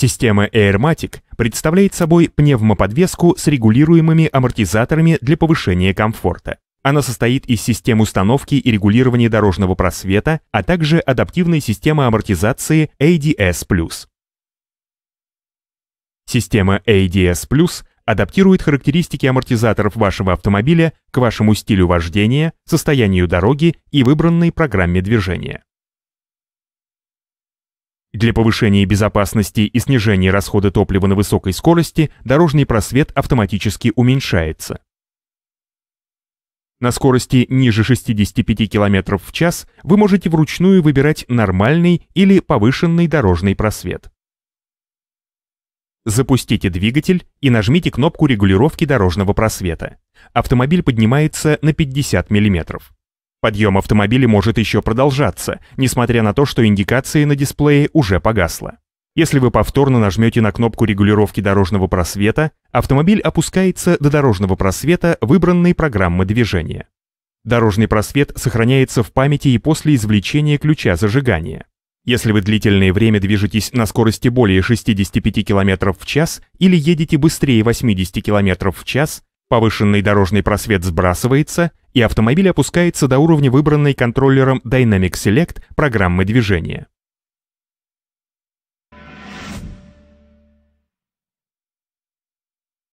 Система Airmatic представляет собой пневмоподвеску с регулируемыми амортизаторами для повышения комфорта. Она состоит из систем установки и регулирования дорожного просвета, а также адаптивной системы амортизации ADS+. Система ADS+ адаптирует характеристики амортизаторов вашего автомобиля к вашему стилю вождения, состоянию дороги и выбранной программе движения. Для повышения безопасности и снижения расхода топлива на высокой скорости дорожный просвет автоматически уменьшается. На скорости ниже 65 км в час вы можете вручную выбирать нормальный или повышенный дорожный просвет. Запустите двигатель и нажмите кнопку регулировки дорожного просвета. Автомобиль поднимается на 50 мм. Подъем автомобиля может еще продолжаться, несмотря на то, что индикация на дисплее уже погасла. Если вы повторно нажмете на кнопку регулировки дорожного просвета, автомобиль опускается до дорожного просвета выбранной программы движения. Дорожный просвет сохраняется в памяти и после извлечения ключа зажигания. Если вы длительное время движетесь на скорости более 65 км в час или едете быстрее 80 км в час, повышенный дорожный просвет сбрасывается, и автомобиль опускается до уровня выбранной контроллером Dynamic Select программы движения.